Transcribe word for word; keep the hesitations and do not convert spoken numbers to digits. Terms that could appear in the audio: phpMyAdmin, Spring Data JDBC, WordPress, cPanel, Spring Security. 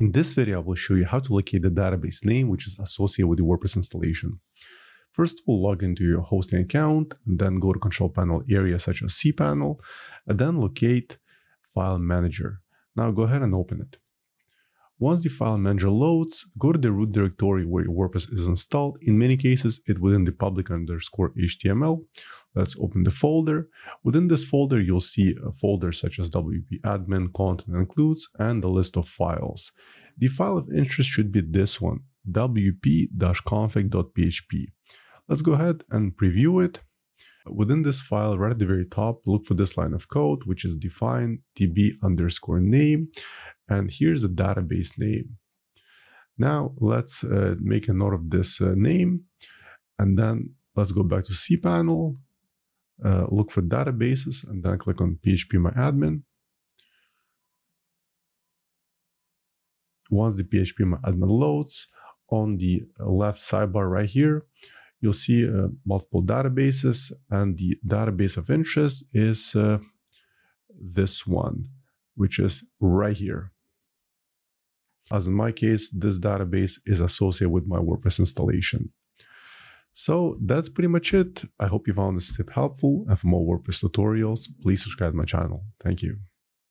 In this video, I will show you how to locate the database name which is associated with the WordPress installation. First, we'll log into your hosting account, and then go to control panel area such as cPanel, and then locate File Manager. Now go ahead and open it. Once the File Manager loads, go to the root directory where your WordPress is installed. In many cases, it's within the public underscore H T M L. Let's open the folder. Within this folder, you'll see a folder such as W P admin, content includes, and the list of files. The file of interest should be this one, w p config dot p h p. Let's go ahead and preview it. Within this file, right at the very top, look for this line of code, which is define tb underscore name. And here's the database name. Now let's uh, make a note of this uh, name. And then let's go back to cPanel, uh, look for databases, and then click on phpMyAdmin. Once the phpMyAdmin loads, on the left sidebar right here, you'll see uh, multiple databases, and the database of interest is uh, this one, which is right here. As in my case, this database is associated with my WordPress installation. So that's pretty much it. I hope you found this tip helpful, and for more WordPress tutorials, please subscribe to my channel. Thank you.